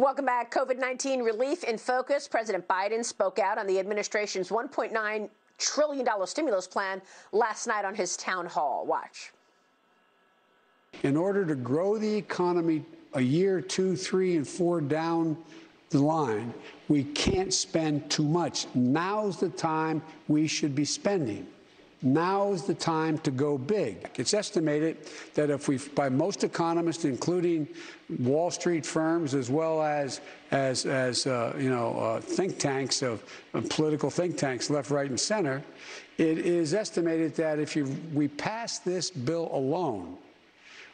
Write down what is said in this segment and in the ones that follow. Welcome back. COVID-19 relief in focus. President Biden spoke out on the administration's $1.9 trillion stimulus plan last night on his town hall. Watch. In order to grow the economy a year, two, 3, and 4 down the line, we can't spend too much. Now's the time we should be spending. Now's the time to go big. It's estimated that if we, by most economists, including Wall Street firms as well as think tanks of political think tanks left, right, and center, it is estimated that if we pass this bill alone,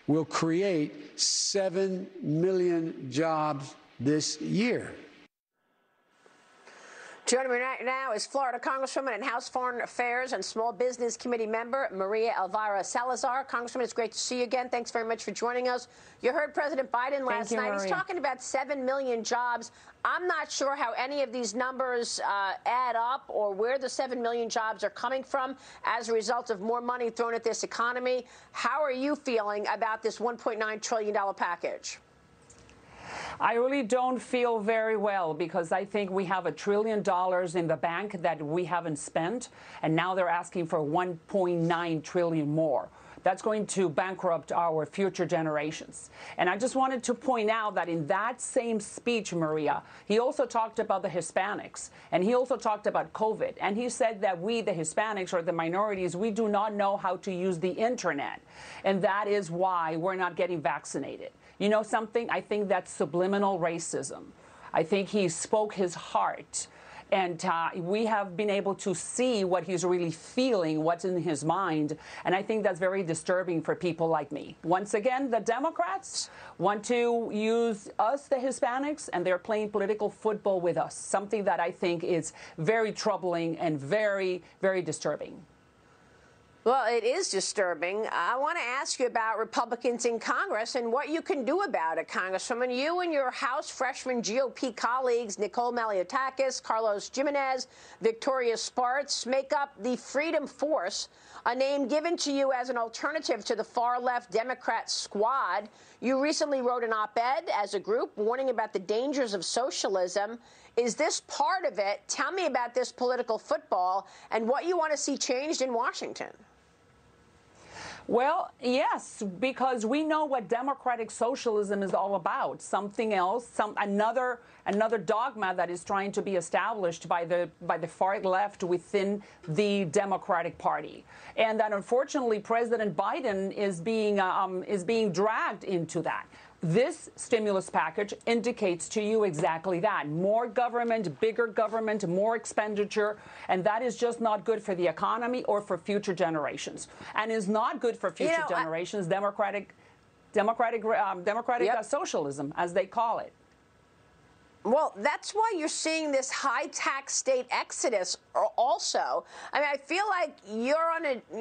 we'll create 7 million jobs this year. Joining me now is Florida Congresswoman and House Foreign Affairs and Small Business Committee member María Elvira Salazar. Congresswoman, it's great to see you again. Thanks very much for joining us. You heard President Biden last night. He's talking about 7 million jobs. I'm not sure how any of these numbers add up or where the 7 million jobs are coming from as a result of more money thrown at this economy. How are you feeling about this $1.9 trillion package? I really don't feel very well because I think we have $1 trillion in the bank that we haven't spent, and now they're asking for 1.9 trillion more. That's going to bankrupt our future generations. And I just wanted to point out that in that same speech, Maria, he also talked about the Hispanics, and he also talked about COVID. And he said that we, the Hispanics or the minorities, we do not know how to use the internet. And that is why we're not getting vaccinated. You know something? I think that's subliminal racism. I think he spoke his heart. And we have been able to see what he's really feeling, what's in his mind. And I think that's very disturbing for people like me. Once again, the Democrats want to use us, the Hispanics, and they're playing political football with us, something that I think is very troubling and very, very disturbing. Well, it is disturbing. I want to ask you about Republicans in Congress and what you can do about it, Congresswoman. You and your House freshman GOP colleagues, Nicole Maliotakis, Carlos Jimenez, Victoria Spartz, make up the Freedom Force, a name given to you as an alternative to the far-left Democrat squad. You recently wrote an op-ed as a group warning about the dangers of socialism. Is this part of it? Tell me about this political football and what you want to see changed in Washington. Well, yes, because we know what democratic socialism is all about. Something else, another dogma that is trying to be established by the far left within the Democratic Party, and that unfortunately President Biden is being dragged into that. This stimulus package indicates to you exactly that. More government, bigger government, more expenditure, and that is just not good for the economy or for future generations. And is not good for future generations, democratic socialism, as they call it. Well, that's why you're seeing this high-tax state exodus also. I mean, I feel like you're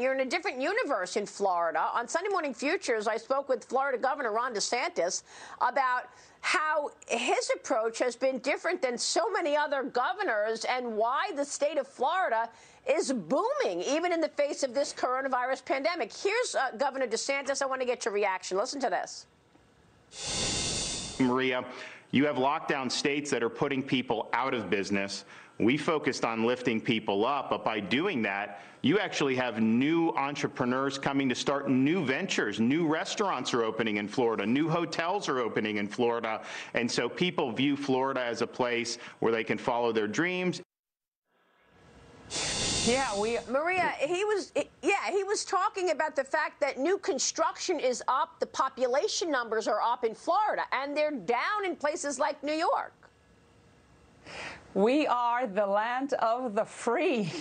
in a different universe in Florida. On Sunday Morning Futures, I spoke with Florida Governor Ron DeSantis about how his approach has been different than so many other governors and why the state of Florida is booming, even in the face of this coronavirus pandemic. Here's Governor DeSantis. I want to get your reaction. Listen to this. Maria, you have lockdown states that are putting people out of business. We focused on lifting people up, but by doing that, you actually have new entrepreneurs coming to start new ventures. New restaurants are opening in Florida. New hotels are opening in Florida. And so people view Florida as a place where they can follow their dreams. Yeah, Maria, he was talking about the fact that new construction is up, the population numbers are up in Florida, and they're down in places like New York. We are the land of the free.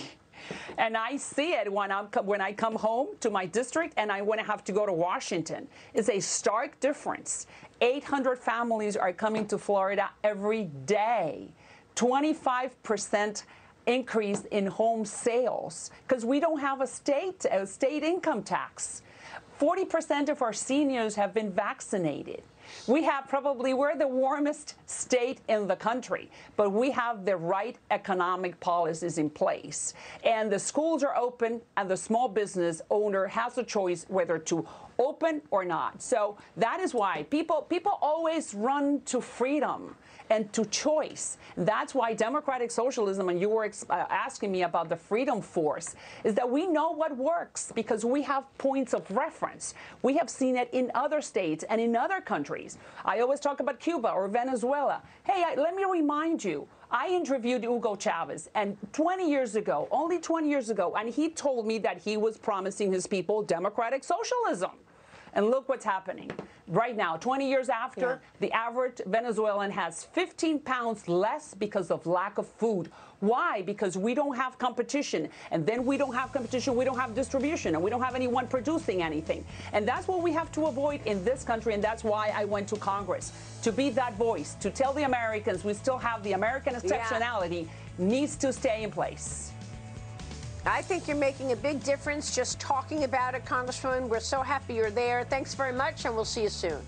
And I see it when I come home to my district and I want to have to go to Washington. It's a stark difference. 800 families are coming to Florida every day. 25% increase in home sales because we don't have a state income tax. 40% of our seniors have been vaccinated. We're the warmest state in the country, but we have the right economic policies in place. And the schools are open, and the small business owner has a choice whether to open or not. So that is why people always run to freedom and to choice. That's why democratic socialism, and you were asking me about the freedom force, is that we know what works because we have points of reference. We have seen it in other states and in other countries. I always talk about Cuba or Venezuela. Hey, let me remind you, I interviewed Hugo Chavez, and 20 years ago, only 20 years ago, and he told me that he was promising his people democratic socialism. And look what's happening right now. 20 years after, the average Venezuelan has 15 pounds less because of lack of food. Why? Because we don't have competition. And then we don't have competition, we don't have distribution, and we don't have anyone producing anything. And that's what we have to avoid in this country, and that's why I went to Congress, to be that voice, to tell the Americans we still have the American exceptionality needs to stay in place. I think you're making a big difference just talking about it, Congresswoman. We're so happy you're there. Thanks very much, and we'll see you soon.